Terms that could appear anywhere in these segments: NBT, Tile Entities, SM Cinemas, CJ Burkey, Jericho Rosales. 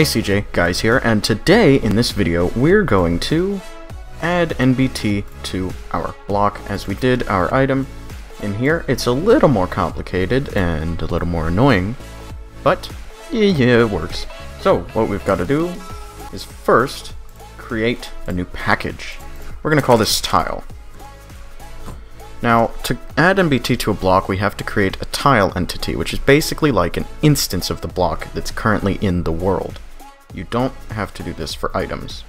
Hey CJ, Guys here, and today in this video we're going to add NBT to our block as we did our item in here. It's a little more complicated and a little more annoying, but yeah, it works. So what we've got to do is first create a new package. We're going to call this Tile. Now, to add NBT to a block, we have to create a tile entity, which is basically like an instance of the block that's currently in the world. You don't have to do this for items.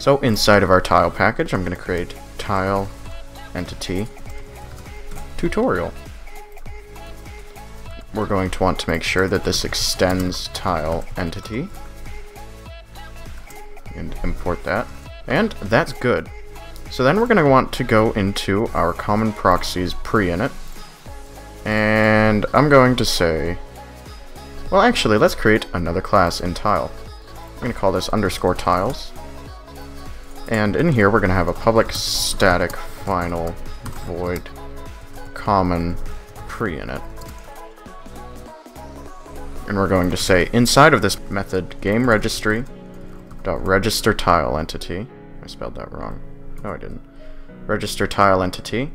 So inside of our tile package, I'm going to create tile entity tutorial. We're going to want to make sure that this extends tile entity and import that. And that's good. So then we're going to want to go into our common proxies pre-init, and I'm going to say, well actually let's create another class in tile. I'm going to call this underscore tiles, and in here we're going to have a public static final void common pre-init, and we're going to say inside of this method game registry dot register tile entity. I spelled that wrong. No, I didn't. Register tile entity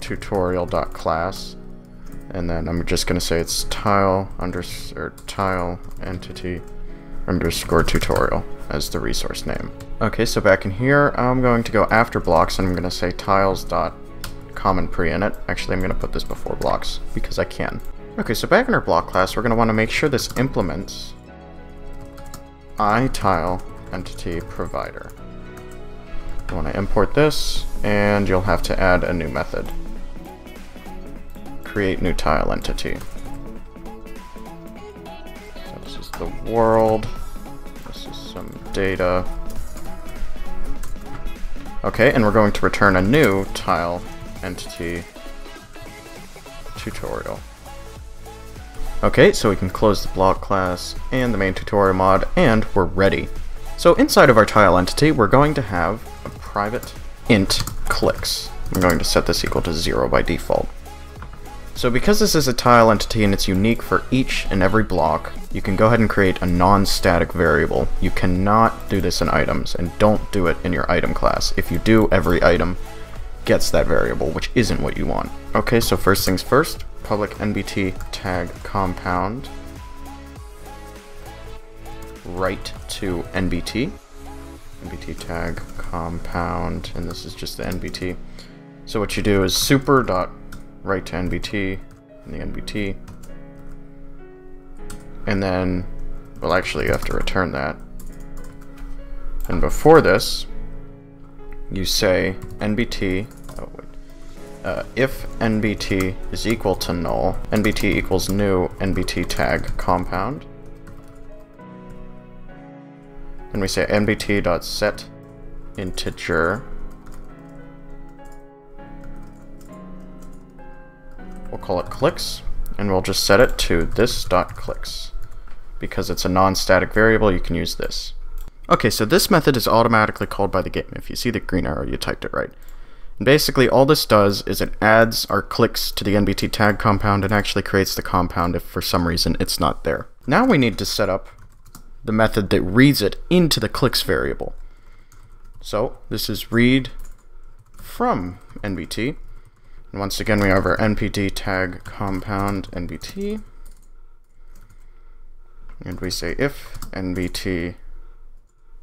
tutorial.class, and then I'm just going to say it's tile entity underscore tutorial as the resource name. Okay, so back in here, I'm going to go after blocks, and I'm going to say tiles.common pre-init. Actually, I'm going to put this before blocks because I can. Okay, so back in our block class, we're going to want to make sure this implements iTile entity provider. You want to import this, and you'll have to add a new method. Create new tile entity. So this is the world. This is some data. Okay, and we're going to return a new tile entity tutorial. Okay, so we can close the block class and the main tutorial mod, and we're ready. So inside of our tile entity, we're going to have a private int clicks. I'm going to set this equal to 0 by default. So because this is a tile entity and it's unique for each and every block, you can go ahead and create a non-static variable. You cannot do this in items, and don't do it in your item class. If you do, every item gets that variable, which isn't what you want. Okay, so first things first, public NBT tag compound write to NBT tag compound, and this is just the NBT. So what you do is super dot write to NBT and the NBT, and then, well actually you have to return that, and before this you say NBT if NBT is equal to null, NBT equals new NBT tag compound. And we say nbt.set integer. We'll call it clicks, and we'll just set it to this.clicks. Because it's a non-static variable, you can use this. Okay, so this method is automatically called by the game. If you see the green arrow, you typed it right. And basically, all this does is it adds our clicks to the NBT tag compound and actually creates the compound if for some reason it's not there. Now we need to set up the method that reads it into the clicks variable. So this is read from NBT, and once again we have our NBT tag compound NBT, and we say if NBT,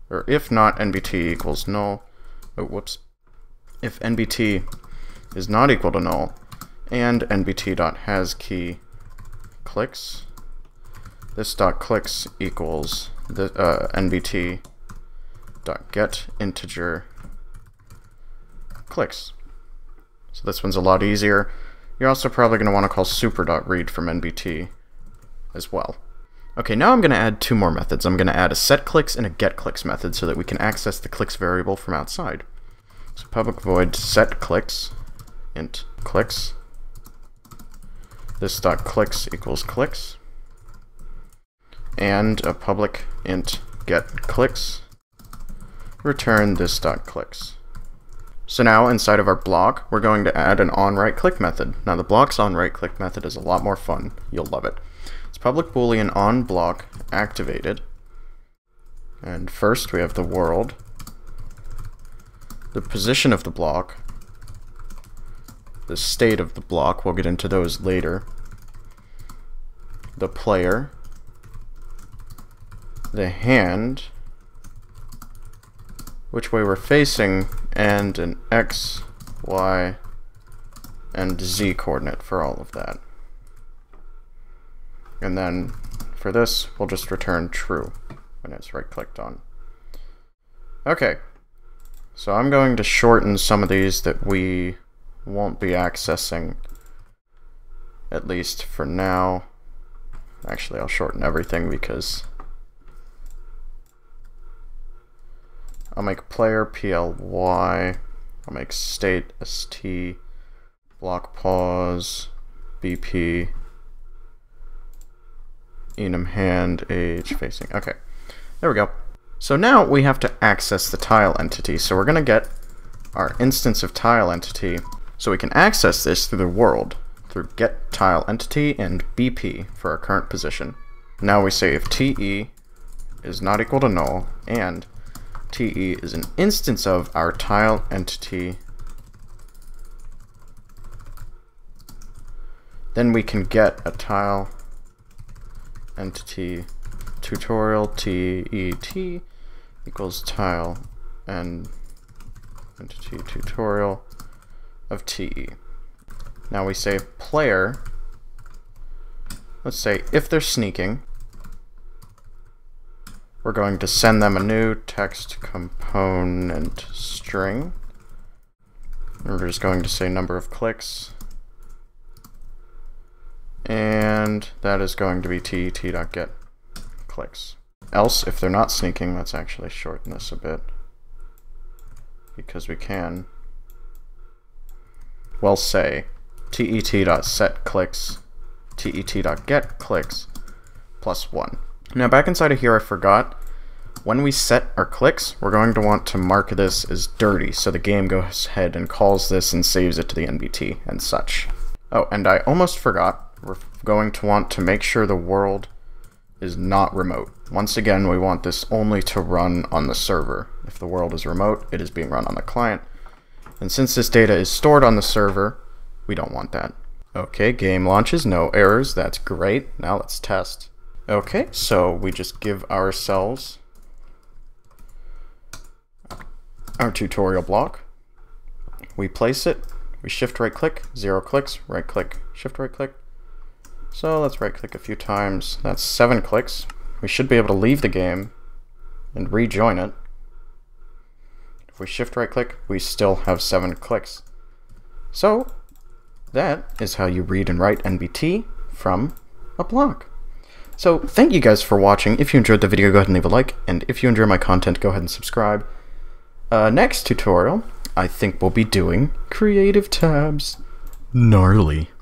or if not NBT equals null, if NBT is not equal to null, and NBT.hasKey clicks, this dot clicks equals the NBT dot get integer clicks. So this one's a lot easier. You're also probably going to want to call super dot read from NBT as well. Okay, now I'm going to add two more methods. I'm going to add a set clicks and a get clicks method so that we can access the clicks variable from outside. So public void set clicks int clicks, this dot clicks equals clicks, and a public int get clicks, return this dot clicks. So now inside of our block, we're going to add an on right click method. Now the block's on right click method is a lot more fun. You'll love it. It's public boolean on block activated. And first we have the world, the position of the block, the state of the block, we'll get into those later, the player, the hand, which way we're facing, and an X, Y, and Z coordinate for all of that. And then for this, we'll just return true when it's right-clicked on. Okay, so I'm going to shorten some of these that we won't be accessing, at least for now. Actually, I'll shorten everything because I'll make player PLY, I'll make state ST, block pause BP, enum hand age facing. Okay, there we go. So now we have to access the tile entity. So we're going to get our instance of tile entity. So we can access this through the world, through get tile entity and BP for our current position. Now we say if TE is not equal to null and TE is an instance of our tile entity, then we can get a tile entity tutorial TET equals tile and entity tutorial of TE. Now we say player, let's say if they're sneaking, we're going to send them a new text component string. We're just going to say number of clicks. And that is going to be TET.get clicks. Else, if they're not sneaking, let's actually shorten this a bit because we can. We'll say TET.set clicks, TET.get clicks plus 1. Now back inside of here, I forgot, when we set our clicks, we're going to want to mark this as dirty, so the game goes ahead and calls this and saves it to the NBT and such. Oh, and I almost forgot, we're going to want to make sure the world is not remote. Once again, we want this only to run on the server. If the world is remote, it is being run on the client. And since this data is stored on the server, we don't want that. Okay, game launches, no errors, that's great. Now let's test. Okay, so we just give ourselves our tutorial block. We place it, we shift right click, 0 clicks, right click, shift right click. So let's right click a few times, that's 7 clicks. We should be able to leave the game and rejoin it. If we shift right click, we still have 7 clicks. So that is how you read and write NBT from a block. So thank you guys for watching. If you enjoyed the video, go ahead and leave a like, and if you enjoy my content, go ahead and subscribe. Next tutorial, I think we'll be doing creative tabs. Gnarly.